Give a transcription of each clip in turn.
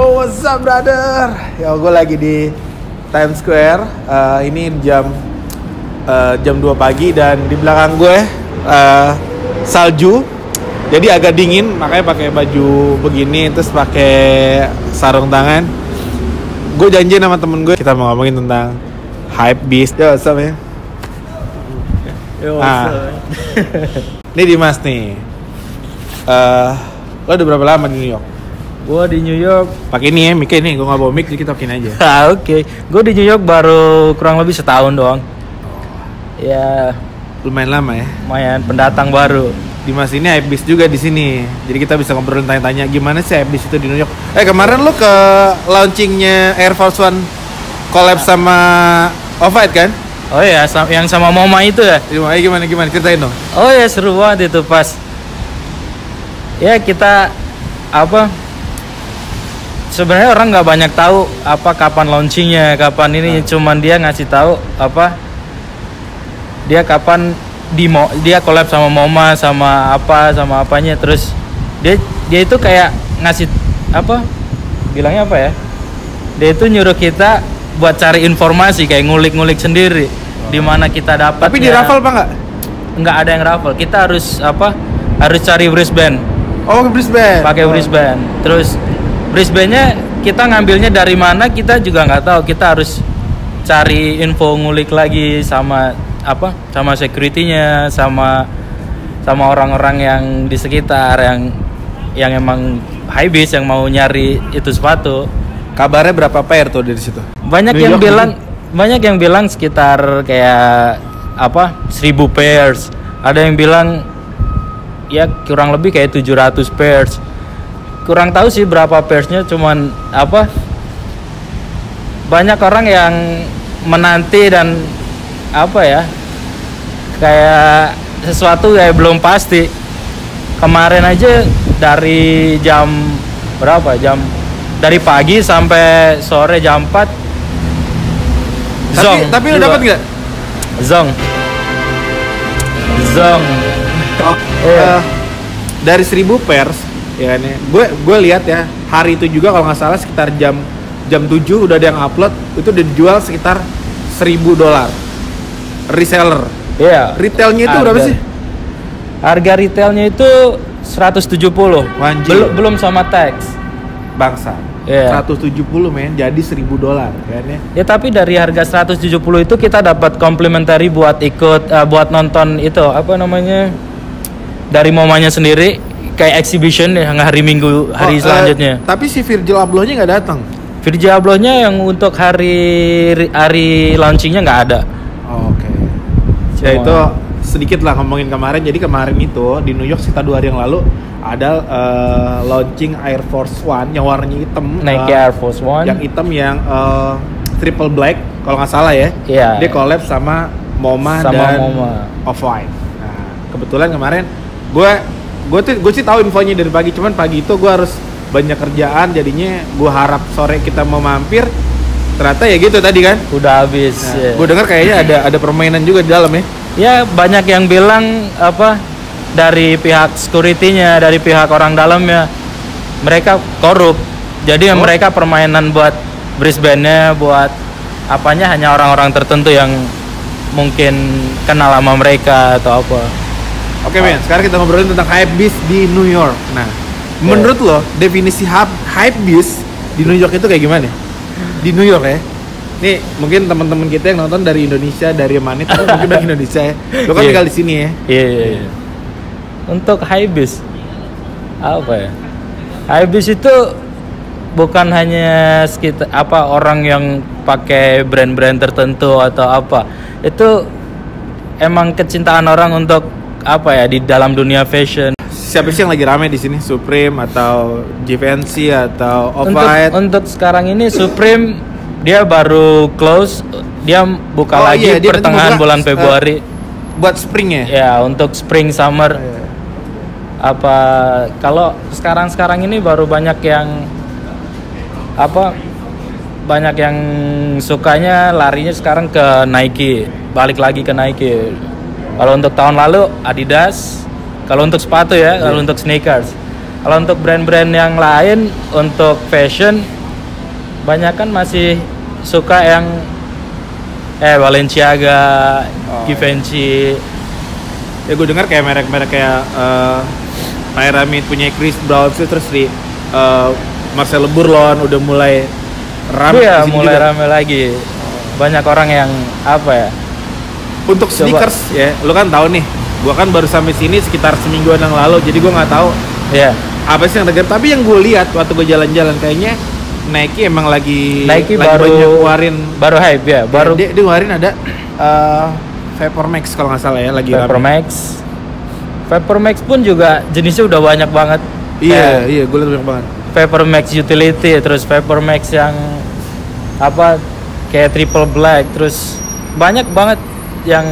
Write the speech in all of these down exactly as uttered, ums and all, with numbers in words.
Yo, what's up brother? Yo, gue lagi di Times Square. Uh, ini jam uh, jam dua pagi dan di belakang gue uh, salju. Jadi agak dingin, makanya pakai baju begini terus pakai sarung tangan. Gue janji sama temen gue kita mau ngomongin tentang hype beast. Yo, what's up ya? Yo, what's up? Nah, ini Dimas nih. Uh, lo udah berapa lama di New York? Gue di New York pakai ini ya, mic ini, gue nggak bawa mic, jadi kita talkin aja. Oke, okay. Gue di New York baru kurang lebih setahun doang. Ya, lumayan lama ya. Lumayan, pendatang baru. Dimas ini hypebeast juga di sini, jadi kita bisa ngobrol, tanya-tanya gimana sih hypebeast itu di New York. Eh kemarin lo ke launchingnya Air Force One collab nah. sama Off-White kan? Oh ya, yang sama MoMA itu ya. Gimana gimana gimana ceritain dong. Oh ya seru banget itu pas. Ya kita apa? Sebenarnya orang nggak banyak tahu apa kapan launchingnya, kapan ini nah. Cuman dia ngasih tahu apa dia kapan di mo, dia collab sama MoMA sama apa sama apanya, terus dia dia itu kayak ngasih apa bilangnya apa ya? Dia itu nyuruh kita buat cari informasi kayak ngulik-ngulik sendiri oh. Di mana kita dapat. Tapi di raffle apa nggak? Nggak ada yang raffle. Kita harus apa? Harus cari Brisbane. Oh, Brisbane. Pakai oh. Brisbane. Terus Brisbane-nya kita ngambilnya dari mana kita juga nggak tahu. Kita harus cari info, ngulik lagi sama apa? Sama security-nya, sama sama orang-orang yang di sekitar yang yang emang hypebeast yang mau nyari itu sepatu. Kabarnya berapa pair tuh dari situ? Banyak New yang York bilang ini? Banyak yang bilang sekitar kayak apa? seribu pairs. Ada yang bilang ya kurang lebih kayak tujuh ratus pairs. Kurang tahu sih berapa pairsnya, cuman apa banyak orang yang menanti dan apa ya kayak sesuatu kayak belum pasti. Kemarin aja dari jam berapa jam dari pagi sampai sore jam empat. Zong. Tapi, tapi lu dapat nggak? Zong. Zong. Oh, yeah. uh, dari seribu pairs ya nih. Gue gue lihat ya hari itu juga kalau nggak salah sekitar jam jam tujuh udah ada yang upload itu dijual sekitar seribu dolar reseller. Iya. Yeah. Retailnya itu harga, berapa sih? Harga retailnya itu seratus tujuh puluh. Belum belum sama tax. Bangsa. Yeah. seratus tujuh puluh men jadi seribu dolar kayaknya. Ya tapi dari harga seratus tujuh puluh itu kita dapat complimentary buat ikut uh, buat nonton itu apa namanya? Dari MoMA-nya sendiri kayak exhibition yang hari Minggu hari oh, selanjutnya. Uh, tapi si Virgil Abloh-nya nggak datang. Virgil Abloh-nya yang untuk hari hari launching-nya nggak ada. Oh, Oke. Okay. Ya itu sedikit lah ngomongin kemarin. Jadi kemarin itu di New York sekitar dua hari yang lalu ada uh, launching Air Force One yang warnanya hitam. Nike uh, Air Force One. Yang hitam yang uh, triple black kalau nggak salah ya. Yeah. Dia collab sama MoMA sama dan MoMA. Off-White. Nah, kebetulan kemarin gue gue tuh gue sih tahu infonya dari pagi, cuman pagi itu gue harus banyak kerjaan jadinya gue harap sore kita mau mampir, ternyata ya gitu tadi kan udah habis. Nah, ya. Gue dengar kayaknya ada ada permainan juga di dalam ya. Ya banyak yang bilang apa dari pihak security-nya, dari pihak orang dalamnya mereka korup, jadi oh. mereka permainan buat Brisbane-nya buat apanya hanya orang-orang tertentu yang mungkin kenal sama mereka atau apa. Oke okay, men, sekarang kita ngobrolin tentang hypebeast di New York. Nah, yeah. menurut lo definisi hypebeast di New York itu kayak gimana? Di New York ya? Nih, mungkin teman-teman kita yang nonton dari Indonesia, dari mana? Tapi mungkin dari Indonesia ya. Lo kan yeah. tinggal di sini ya? Iya, yeah, iya, yeah, yeah. Untuk hypebeast, apa ya? Hypebeast itu bukan hanya sekitar, apa orang yang pakai brand-brand tertentu atau apa. Itu emang kecintaan orang untuk apa ya di dalam dunia fashion. Siapa sih yang lagi rame di sini? Supreme atau Givenchy atau Off-White? Untuk, untuk sekarang ini Supreme dia baru close, dia buka oh, lagi iya, dia pertengahan buka, bulan Februari. Uh, buat spring ya? Ya untuk spring summer. Oh, iya. Apa kalau sekarang-sekarang ini baru banyak yang apa banyak yang sukanya larinya sekarang ke Nike, balik lagi ke Nike. Kalau untuk tahun lalu Adidas, kalau untuk sepatu ya, yeah. kalau untuk sneakers. Kalau untuk brand-brand yang lain, untuk fashion, banyak kan masih suka yang eh Balenciaga, oh, Givenchy. Ya gue dengar kayak merek-merek kayak uh, Pyramid punya Chris Brown, terus di uh, Marcelo Burlon udah mulai rame. Iya, mulai juga rame lagi. Banyak orang yang apa ya? Untuk sneakers. Coba, ya, lu kan tahu nih, gua kan baru sampai sini sekitar semingguan yang lalu, jadi gua nggak tahu ya apa sih yang denger. Tapi yang gua lihat waktu gua jalan-jalan kayaknya Nike emang lagi Nike lagi baru ngeluarin baru hype ya, baru dia, dia ngeluarin ada uh, Vapormax kalau nggak salah ya, lagi Vapormax. Vapormax pun juga jenisnya udah banyak banget. Iya, eh, iya, gua lihat banyak banget. Vapormax utility, terus Vapormax yang apa kayak triple black, terus banyak banget yang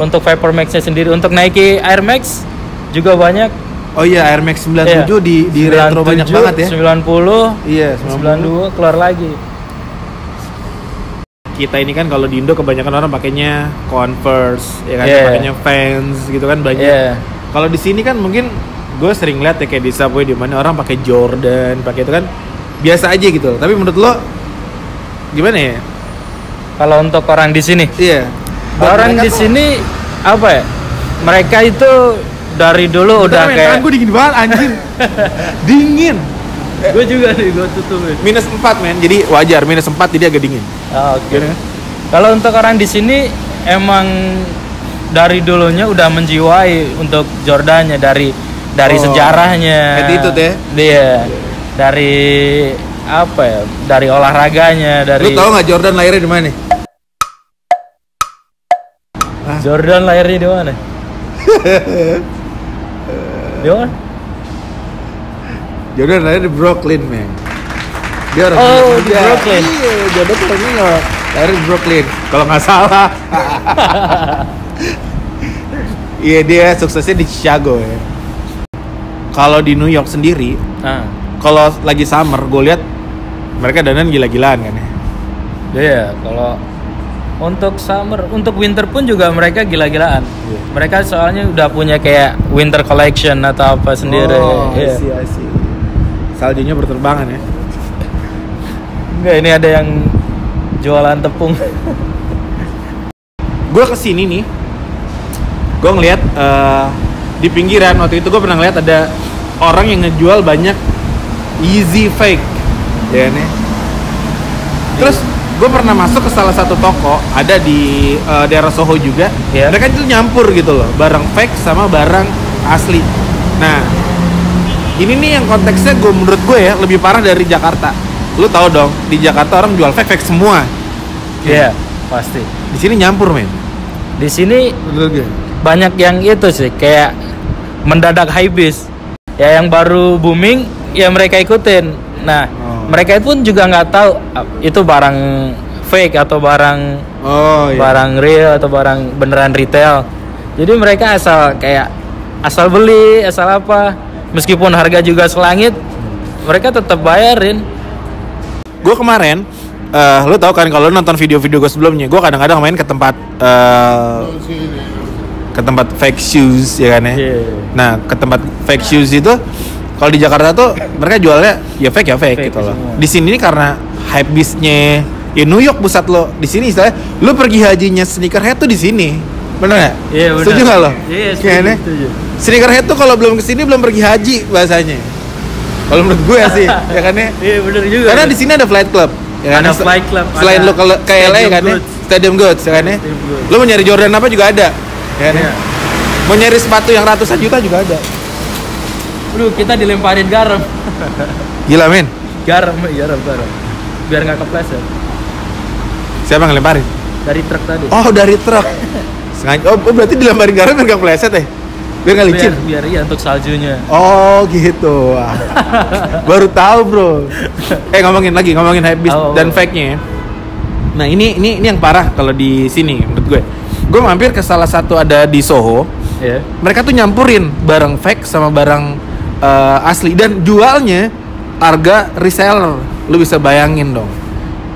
untuk Vapormax-nya sendiri. Untuk Nike Air Max juga banyak. Oh iya, Air Max sembilan puluh tujuh iya, di di sembilan puluh tujuh, retro banyak banget ya. sembilan puluh Iya, sembilan puluh dua keluar lagi. Kita ini kan kalau di Indo kebanyakan orang pakainya Converse, ya kan, yeah, pakainya Vans gitu kan banyak. Yeah. Kalau di sini kan mungkin gue sering lihat ya kayak di subway di mana orang pakai Jordan, pakai itu kan biasa aja gitu. Tapi menurut lo gimana ya? Kalau untuk orang di sini, iya. Orang di sini apa ya? Mereka itu dari dulu bentar, udah men, kayak. Gue dingin banget anjir. Dingin. Eh, gue juga nih, gue tutupin. Minus empat men, jadi wajar minus empat jadi agak dingin. Oh, oke. Okay. Kalau untuk orang di sini emang dari dulunya udah menjiwai untuk Jordannya, dari dari oh, sejarahnya. Itu teh. Dia dari apa ya, dari olahraganya, dari... Lu tau gak Jordan lahirnya di mana? Hah? Jordan lahirnya di mana? Di mana? Jordan lahir di Brooklyn, man. Dia orang oh, di Brooklyn. Iya, Jordan orangnya gak lahir di Brooklyn kalau gak salah. Iya, dia suksesnya di Chicago ya. Kalau di New York sendiri, ah, kalau lagi summer, gue lihat mereka dandan gila-gilaan kan ya. Iya, yeah, kalau untuk summer, untuk winter pun juga mereka gila-gilaan. Yeah. Mereka soalnya udah punya kayak winter collection atau apa sendiri. Oh, yeah, I see, I see. Saljunya berterbangan ya. Enggak, ini ada yang jualan tepung. Gue kesini nih, gue ngeliat uh, di pinggiran waktu itu gue pernah ngeliat ada orang yang ngejual banyak Yeezy fake. Ya nih. Terus gue pernah masuk ke salah satu toko ada di uh, daerah Soho juga. Yeah. Mereka itu nyampur gitu loh, barang fake sama barang asli. Nah, ini nih yang konteksnya gue menurut gue ya lebih parah dari Jakarta. Lu tahu dong, di Jakarta orang jual fake fake semua. Iya, yeah, pasti. Di sini nyampur men. Di sini banyak yang itu sih kayak mendadak hype-bis. Ya yang baru booming ya mereka ikutin. Nah, mereka pun juga nggak tahu itu barang fake atau barang oh, iya, barang real atau barang beneran retail. Jadi mereka asal kayak asal beli, asal apa. Meskipun harga juga selangit, mereka tetap bayarin. Gue kemarin, uh, lu tahu kan kalau nonton video-video gue sebelumnya, gue kadang-kadang main ke tempat uh, ke tempat fake shoes ya kan ya. Yeah. Nah, ke tempat fake shoes itu kalau di Jakarta tuh mereka jualnya ya fake ya fake, fake gitu loh. Di sini nih karena hype bisnya ya New York pusat lo. Di sini istilahnya lo pergi hajinya sneakerhead tuh di sini. Benar enggak? Iya, benar. Setuju enggak lo? Iya, setuju. setuju. Sneakerhead tuh kalau belum kesini belum pergi haji bahasanya. Kalau menurut gue sih, ya kan ya. Iya, benar juga. Karena di sini ada Flight Club. Ya ada kan? Flight Club. Selain lo kalau ke L A kan ya, Stadium Goods ya kan ya. Lo mau nyari Jordan apa juga ada. Ya kan ya. Mau nyari sepatu yang ratusan juta juga ada. Aduh, kita dilemparin garam. Gila, men. Garam, garam, garam. Biar nggak kepleset. Siapa ngelemparin? Dari truk tadi. Oh, dari truk. Sengaja. Oh, berarti dilemparin garam biar nggak kepleset ya? Biar nggak licin? Biar, biar iya, untuk saljunya. Oh, gitu. Baru tahu, bro. Eh, ngomongin lagi, ngomongin hypebeast oh, dan fake-nya ya. Nah, ini, ini, ini yang parah kalau di sini, menurut gue. Gue mampir ke salah satu ada di Soho. Yeah. Mereka tuh nyampurin barang fake sama barang Uh, asli dan jualnya harga reseller. Lu bisa bayangin dong.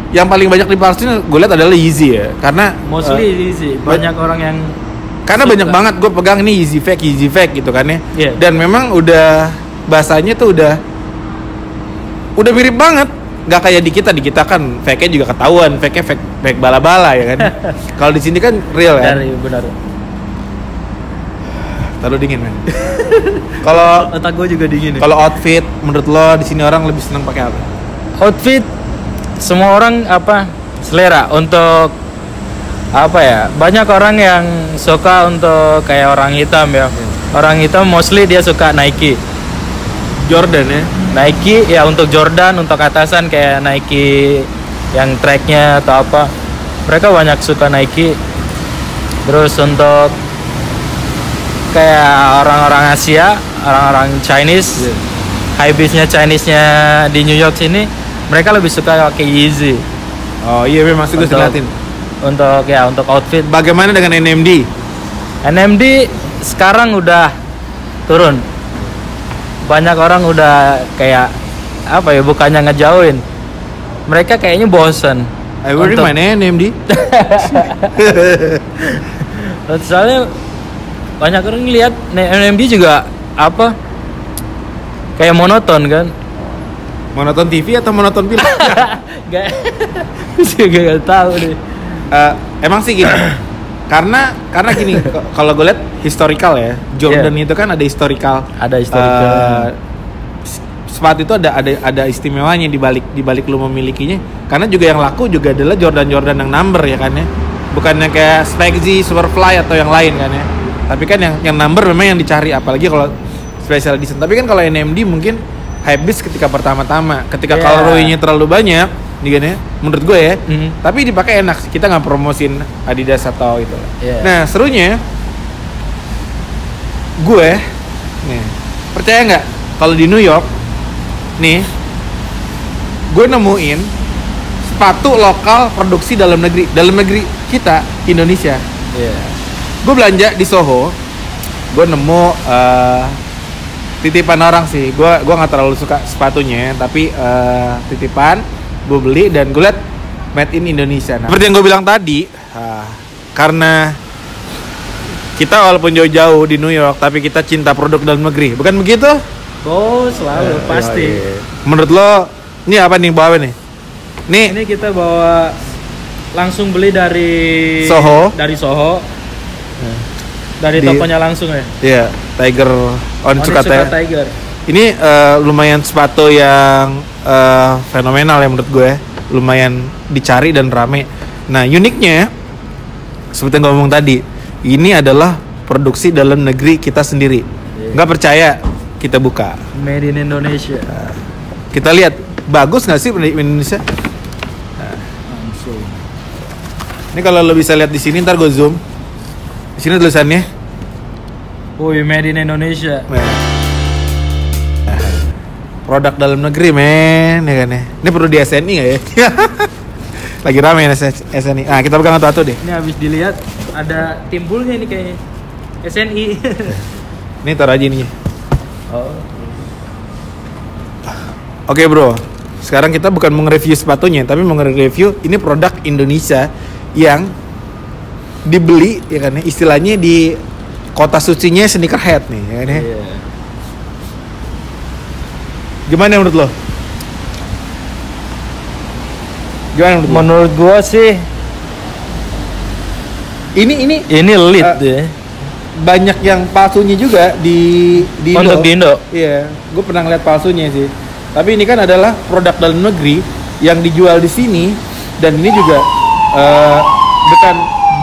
Yang paling banyak di Palestina gue lihat adalah Yeezy ya, karena mostly uh, Yeezy. Banyak ba- orang yang karena suka. Banyak banget gue pegang ini Yeezy fake Yeezy fake gitu kan ya. Yeah. Dan memang udah bahasanya tuh udah udah mirip banget. Nggak kayak di kita, di kita kan fake-nya juga ketahuan, fake-nya fake, fake bala-bala ya kan. Kalau di sini kan real kan. Dari benar. Terlalu dingin kan. Kalau otak gue juga dingin. Kalau outfit, menurut lo di sini orang lebih senang pakai apa? Outfit semua orang apa selera untuk apa ya? Banyak orang yang suka untuk kayak orang hitam ya. Orang hitam mostly dia suka Nike. Jordan ya? Nike, ya untuk Jordan, untuk atasan kayak Nike yang tracknya atau apa. Mereka banyak suka Nike. Terus untuk kayak orang-orang Asia, orang-orang Chinese, yeah. High-beastnya Chinese-nya di New York sini, mereka lebih suka pakai Yeezy. Oh iya memang itu selatin. Untuk ya untuk outfit. Bagaimana dengan N M D? N M D sekarang udah turun. Banyak orang udah kayak apa ya, bukannya ngejauhin, mereka kayaknya bosen. I wearing my N M D. Soalnya banyak orang ngeliat N M D juga apa kayak monoton kan, monoton T V atau monoton film. Gak, juga gak tahu deh. Uh, emang sih gini. Karena karena gini, kalau gue lihat historical ya, Jordan yeah. Itu kan ada historical. Ada historical. Uh, sepatu itu ada ada ada istimewanya di balik di balik lu memilikinya. Karena juga yang laku juga adalah Jordan-Jordan yang number ya kan ya. Bukannya kayak Spexy, Superfly atau yang lain kan ya. Tapi kan yang yang number memang yang dicari, apalagi kalau special edition. Tapi kan kalau N M D mungkin habis ketika pertama-tama, ketika yeah. Colorway-nya terlalu banyak. Gini, menurut gue ya, mm-hmm. Tapi dipakai enak sih, kita nggak promosin Adidas atau itu. Yeah. Nah serunya, gue, nih percaya nggak kalau di New York, nih, gue nemuin sepatu lokal produksi dalam negeri, dalam negeri kita Indonesia. Yeah. Gue belanja di Soho, gue nemu uh, titipan orang sih, gue gue nggak terlalu suka sepatunya, tapi uh, titipan. Gue beli dan gue liat made in Indonesia. Nah, seperti yang gue bilang tadi, uh, karena kita walaupun jauh-jauh di New York, tapi kita cinta produk dalam negeri, bukan begitu? Oh selalu, eh, pasti. Iya, iya. Menurut lo, ini apa nih bawa nih? Nih. Ini kita bawa langsung beli dari Soho. Dari Soho. Hmm. Dari di, tokonya langsung ya? Iya, Tiger Onitsuka Tiger. Ini uh, lumayan sepatu yang uh, fenomenal ya menurut gue. Lumayan dicari dan rame. Nah uniknya, seperti yang gue ngomong tadi, ini adalah produksi dalam negeri kita sendiri. yeah. Nggak percaya, kita buka Made in Indonesia. uh, Kita lihat, bagus nggak sih Made in Indonesia? Nah. Ini kalau lo bisa lihat di sini, ntar gue zoom. Di sini tulisannya Uy, Made in Indonesia. nah. Produk dalam negeri men, ya kan ya. Ini perlu di S N I nggak ya? Lagi rame S N I. Nah kita pegang satu-satu deh. Ini habis dilihat ada timbulnya ini kayaknya S N I. Ini taruh aja ininya. Oh. Oke bro, sekarang kita bukan mengreview sepatunya, tapi mengreview ini produk Indonesia yang dibeli ya kan ya. Istilahnya di kota sucinya sneakerhead nih ya kan ya. Yeah. Gimana menurut lo? Gimana menurut lo? Menurut gua sih ini ini ini lead uh, deh. Banyak yang palsunya juga di di Indo. Untuk di Indo. Iya, gua pernah ngeliat palsunya sih. Tapi ini kan adalah produk dalam negeri yang dijual di sini dan ini juga uh, bukan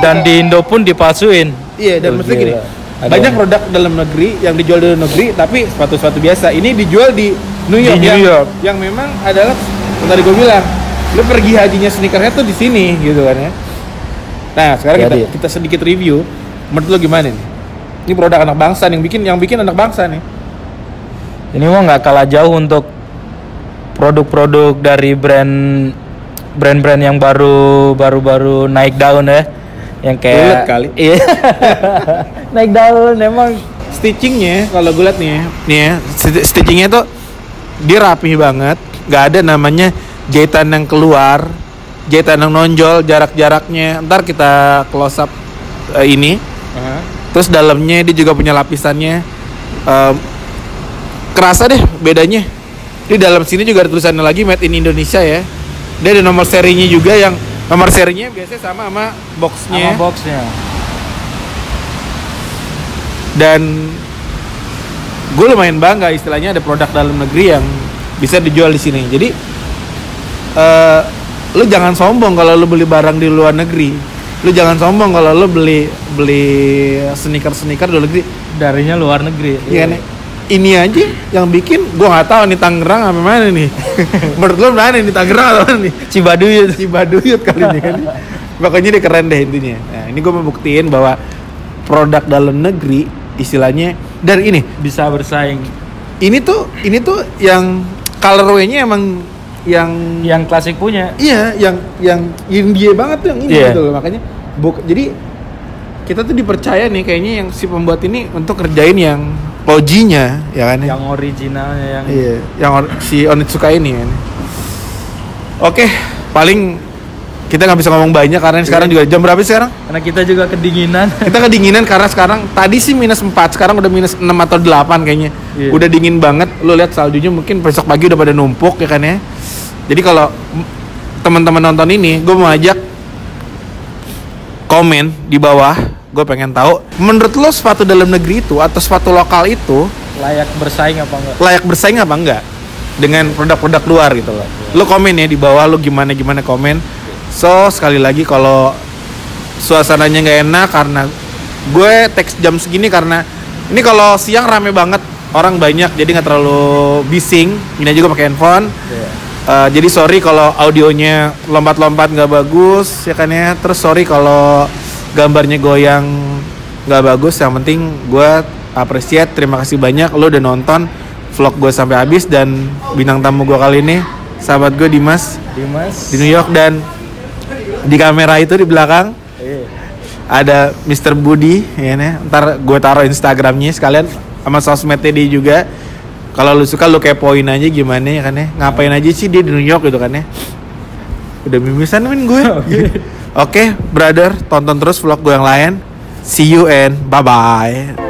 dan bukan, di Indo pun dipalsuin. Iya, dan oh, maksudnya gini. Banyak produk dalam negeri yang dijual di dalam negeri, tapi sepatu-sepatu biasa. Ini dijual di New York, di New York. Yang, yang memang adalah, tadi gue bilang, lu pergi hajinya sneakernya tuh di sini, gitu kan ya. Nah, sekarang kita, kita sedikit review. Menurut lu gimana nih? Ini produk anak bangsa nih, yang bikin, yang bikin anak bangsa nih. Ini mah nggak kalah jauh untuk produk-produk dari brand, brand-brand yang baru, baru-baru naik daun ya. Yang kayak bulet kali. Iya. Naik daun emang stitchingnya kalau gue liat nih, nih ya, stitchingnya tuh dia rapi banget, nggak ada namanya jahitan yang keluar, jahitan yang nonjol, jarak-jaraknya. Ntar kita close up uh, ini. Uh-huh. Terus dalamnya dia juga punya lapisannya. Uh, kerasa deh bedanya. Di dalam sini juga ada tulisannya lagi Made in Indonesia ya. Dia ada nomor serinya juga, yang nomor serinya biasanya sama sama boxnya. Sama boxnya. Dan gue lumayan bangga istilahnya ada produk dalam negeri yang bisa dijual di sini. Jadi uh, lu jangan sombong kalau lu beli barang di luar negeri. Lu jangan sombong kalau lu beli beli sneaker-sneaker di luar negeri. Darinya luar negeri. Iya nih. Ini aja yang bikin gue nggak tahu nih Tangerang apa mana nih. Menurut lu mana nih Tangerang atau mana nih? Cibaduyut, Cibaduyut kali ini kan. Makanya dia keren deh intinya. Nah, ini gue membuktiin bahwa produk dalam negeri istilahnya dan ini bisa bersaing. Ini tuh ini tuh yang colorway-nya emang yang yang klasik punya. Iya, yang yang India banget tuh yang ini yeah. Gitu loh. Makanya buk, jadi kita tuh dipercaya nih kayaknya yang si pembuat ini untuk kerjain yang Pojinya, ya kan? Yang originalnya yang iya, yang or- si Onitsuka ini kan. Oke, paling kita nggak bisa ngomong banyak karena sekarang juga jam berapa sekarang? Karena kita juga kedinginan. Kita kedinginan karena sekarang tadi sih minus empat, sekarang udah minus enam atau delapan kayaknya. Iya. Udah dingin banget. Lo lihat saljunya mungkin besok pagi udah pada numpuk ya kan ya. Jadi kalau teman-teman nonton ini, gue mau ajak komen di bawah. Gue pengen tahu, menurut lo sepatu dalam negeri itu atau sepatu lokal itu layak bersaing apa enggak? Layak bersaing apa enggak dengan produk-produk luar gitu loh. Lo komen ya di bawah, lo gimana-gimana komen. So, sekali lagi kalau suasananya nggak enak karena gue teks jam segini karena ini kalau siang rame banget, orang banyak jadi nggak terlalu bising. Ini juga pakai handphone. Yeah. Uh, jadi sorry kalau audionya lompat-lompat nggak bagus ya kan ya. Terus sorry kalau gambarnya goyang nggak bagus, yang penting gue appreciate, terima kasih banyak lo udah nonton vlog gue sampai habis. Dan bintang tamu gue kali ini sahabat gue Dimas, Dimas di New York, dan di kamera itu di belakang e. ada mister Budi ya nih, ntar gue taruh Instagramnya sekalian sama sosmed dia juga, kalau lo suka lo kepoin aja gimana ya kan ya, ngapain aja sih dia di New York gitu kan ya. Udah mimisan min gue. Okay. Oke, okay, brother, tonton terus vlog gue yang lain. See you and bye-bye.